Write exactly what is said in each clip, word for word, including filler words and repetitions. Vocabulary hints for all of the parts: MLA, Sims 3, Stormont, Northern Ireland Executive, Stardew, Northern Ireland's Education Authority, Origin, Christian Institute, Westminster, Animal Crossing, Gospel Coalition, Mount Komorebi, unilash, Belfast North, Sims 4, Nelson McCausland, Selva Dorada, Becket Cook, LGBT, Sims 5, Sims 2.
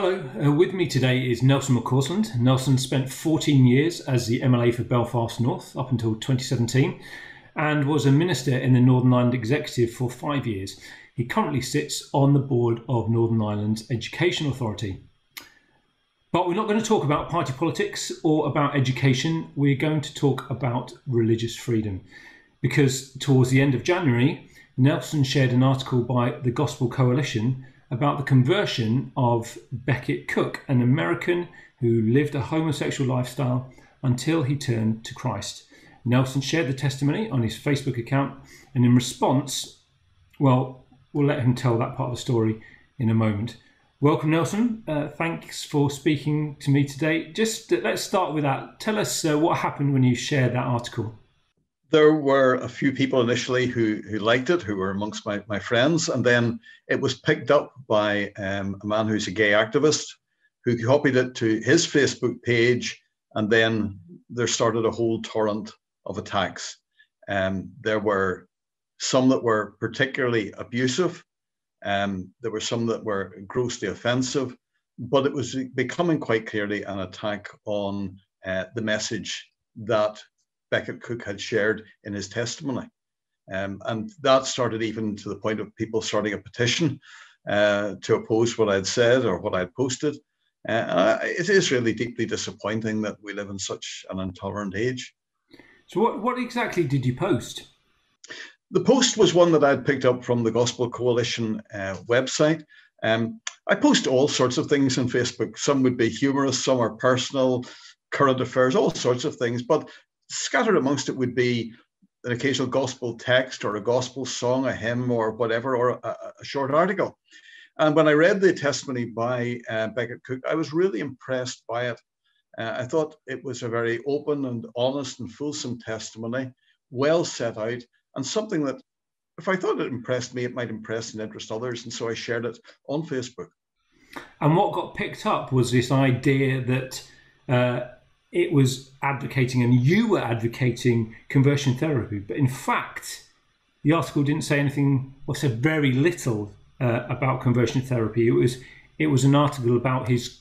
Hello, uh, with me today is Nelson McCausland. Nelson spent fourteen years as the M L A for Belfast North up until twenty seventeen and was a minister in the Northern Ireland Executive for five years. He currently sits on the board of Northern Ireland's Education Authority. But we're not going to talk about party politics or about education. We're going to talk about religious freedom, because towards the end of January, Nelson shared an article by the Gospel Coalition about the conversion of Becket Cook, an American who lived a homosexual lifestyle until he turned to Christ. Nelson shared the testimony on his Facebook account, and in response, well, we'll let him tell that part of the story in a moment. Welcome, Nelson. Uh, thanks for speaking to me today. Just uh, let's start with that. Tell us uh, what happened when you shared that article. There were a few people initially who, who liked it, who were amongst my, my friends, and then it was picked up by um, a man who's a gay activist who copied it to his Facebook page, and then there started a whole torrent of attacks. Um, there were some that were particularly abusive, um, there were some that were grossly offensive, but it was becoming quite clearly an attack on uh, the message that Becket Cook had shared in his testimony. Um, and that started even to the point of people starting a petition uh, to oppose what I'd said or what I'd posted. Uh, it is really deeply disappointing that we live in such an intolerant age. So what, what exactly did you post? The post was one that I'd picked up from the Gospel Coalition uh, website. Um, I post all sorts of things on Facebook. Some would be humorous, some are personal, current affairs, all sorts of things. But scattered amongst it would be an occasional gospel text or a gospel song, a hymn or whatever, or a, a short article. And when I read the testimony by uh, Becket Cook, I was really impressed by it. Uh, I thought it was a very open and honest and fulsome testimony, well set out, and something that, if I thought it impressed me, it might impress and interest others. And so I shared it on Facebook. And what got picked up was this idea that uh... it was advocating, and you were advocating, conversion therapy. But in fact, the article didn't say anything, or said very little uh, about conversion therapy. It was, it was an article about his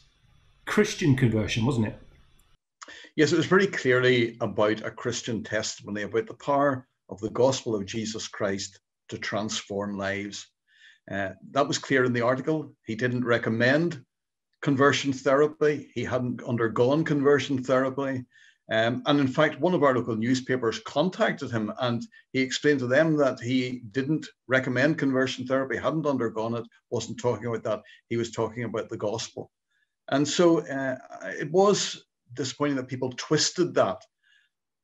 Christian conversion, wasn't it? Yes, it was very clearly about a Christian testimony, about the power of the gospel of Jesus Christ to transform lives. Uh, that was clear in the article. He didn't recommend conversion therapy. He hadn't undergone conversion therapy. Um, and in fact, one of our local newspapers contacted him, and he explained to them that he didn't recommend conversion therapy, hadn't undergone it, wasn't talking about that. He was talking about the gospel. And so uh, it was disappointing that people twisted that.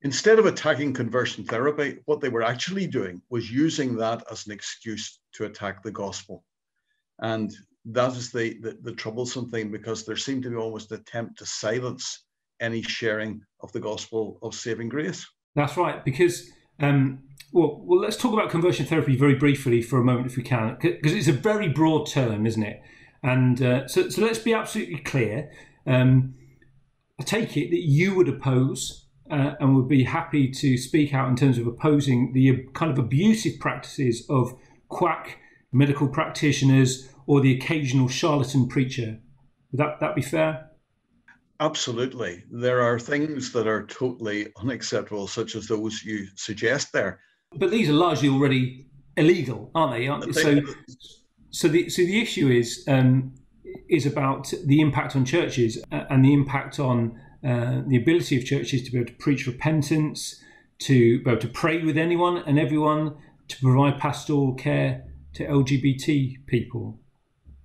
Instead of attacking conversion therapy, what they were actually doing was using that as an excuse to attack the gospel. And that is the, the, the troublesome thing, because there seemed to be almost an attempt to silence any sharing of the gospel of saving grace. That's right, because, um, well, well, let's talk about conversion therapy very briefly for a moment if we can, because it's a very broad term, isn't it? And uh, so, so let's be absolutely clear. Um, I take it that you would oppose uh, and would be happy to speak out in terms of opposing the kind of abusive practices of quack medical practitioners, or the occasional charlatan preacher. Would that, that be fair? Absolutely. There are things that are totally unacceptable, such as those you suggest there. But these are largely already illegal, aren't they? Aren't they? So, so, the, so the issue is, um, is about the impact on churches and the impact on uh, the ability of churches to be able to preach repentance, to be able to pray with anyone and everyone, to provide pastoral care to L G B T people.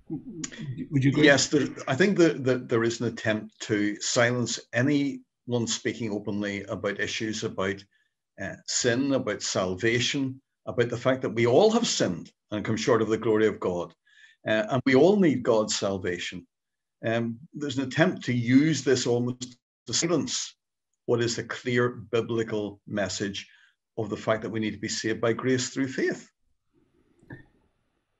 Would you agree? Yes, there, I think that, that there is an attempt to silence anyone speaking openly about issues, about uh, sin, about salvation, about the fact that we all have sinned and come short of the glory of God, uh, and we all need God's salvation. Um, there's an attempt to use this almost to silence what is the clear biblical message of the fact that we need to be saved by grace through faith.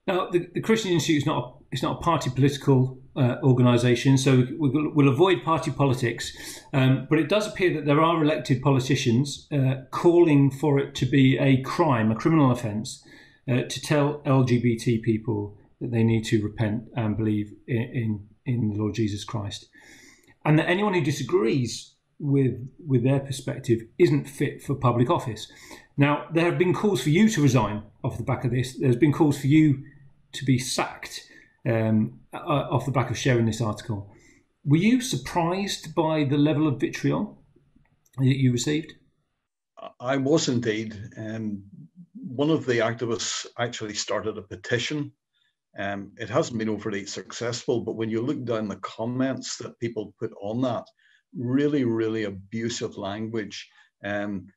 Now, the, the Christian Institute is not, it's not a party political uh, organisation, so we, we'll avoid party politics. Um, but it does appear that there are elected politicians uh, calling for it to be a crime, a criminal offence, uh, to tell L G B T people that they need to repent and believe in, in, in the Lord Jesus Christ, and that anyone who disagrees with with their perspective isn't fit for public office. Now, there have been calls for you to resign off the back of this. There's been calls for you to be sacked um, off the back of sharing this article. Were you surprised by the level of vitriol that you received? I was indeed. Um, one of the activists actually started a petition. Um, it hasn't been overly successful, but when you look down the comments that people put on that, really, really abusive language, um,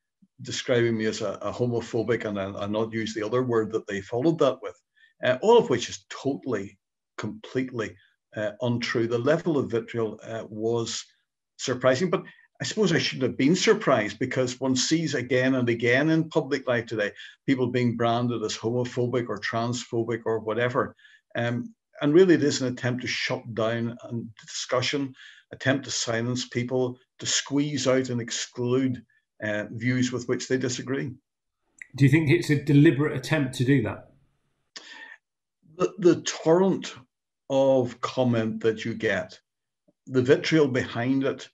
describing me as a, a homophobic, and I'll not use the other word that they followed that with, uh, all of which is totally, completely uh, untrue. The level of vitriol uh, was surprising, but I suppose I shouldn't have been surprised, because one sees again and again in public life today, people being branded as homophobic or transphobic or whatever. Um, and really it is an attempt to shut down discussion, attempt to silence people, to squeeze out and exclude uh, views with which they disagree. Do you think it's a deliberate attempt to do that? The, the torrent of comment that you get, the vitriol behind it,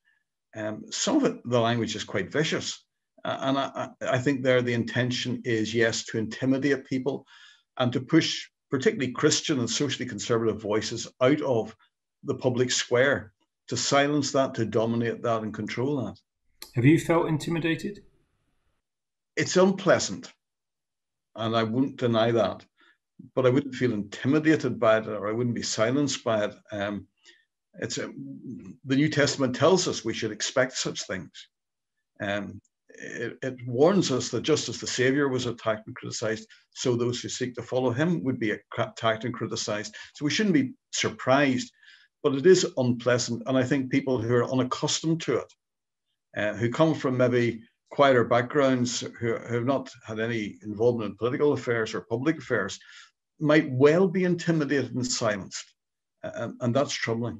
um, some of it, the language is quite vicious. Uh, and I, I think there the intention is, yes, to intimidate people and to push particularly Christian and socially conservative voices out of the public square, to silence that, to dominate that and control that. Have you felt intimidated? It's unpleasant, and I wouldn't deny that, but I wouldn't feel intimidated by it, or I wouldn't be silenced by it. Um, it's a, the New Testament tells us we should expect such things. Um, it, it warns us that just as the Saviour was attacked and criticised, so those who seek to follow him would be attacked and criticised. So we shouldn't be surprised. But it is unpleasant, and I think people who are unaccustomed to it, uh, who come from maybe quieter backgrounds, who, who have not had any involvement in political affairs or public affairs, might well be intimidated and silenced, uh, and that's troubling.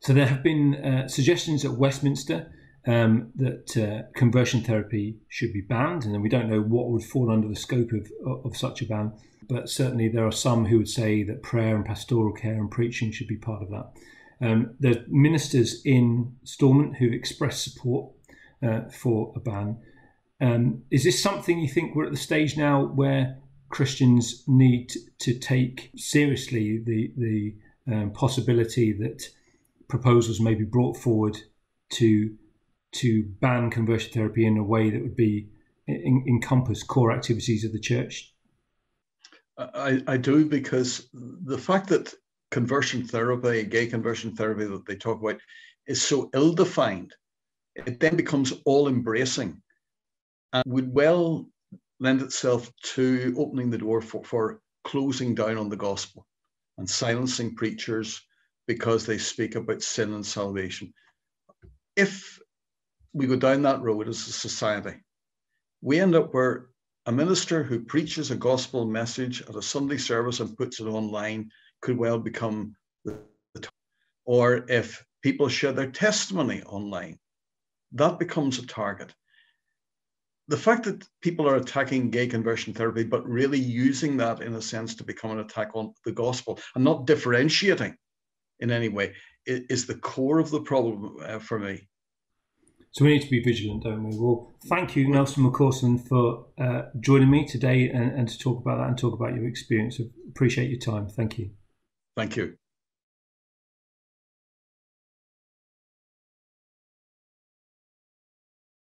So there have been uh, suggestions at Westminster um, that uh, conversion therapy should be banned, and we don't know what would fall under the scope of, of such a ban. But certainly there are some who would say that prayer and pastoral care and preaching should be part of that. Um, there are ministers in Stormont who've expressed support uh, for a ban. Um, is this something you think we're at the stage now where Christians need to take seriously the, the um, possibility that proposals may be brought forward to, to ban conversion therapy in a way that would be in, encompass core activities of the church? I, I do, because the fact that conversion therapy, gay conversion therapy that they talk about, is so ill-defined, it then becomes all-embracing and would well lend itself to opening the door for, for closing down on the gospel and silencing preachers because they speak about sin and salvation. If we go down that road as a society, we end up where a minister who preaches a gospel message at a Sunday service and puts it online could well become the, the target. Or if people share their testimony online, that becomes a target. The fact that people are attacking gay conversion therapy, but really using that in a sense to become an attack on the gospel and not differentiating in any way, is the core of the problem uh, for me. So we need to be vigilant, don't we? Well, thank you, Nelson McCausland, for uh, joining me today and, and to talk about that and talk about your experience. Appreciate your time. Thank you. Thank you.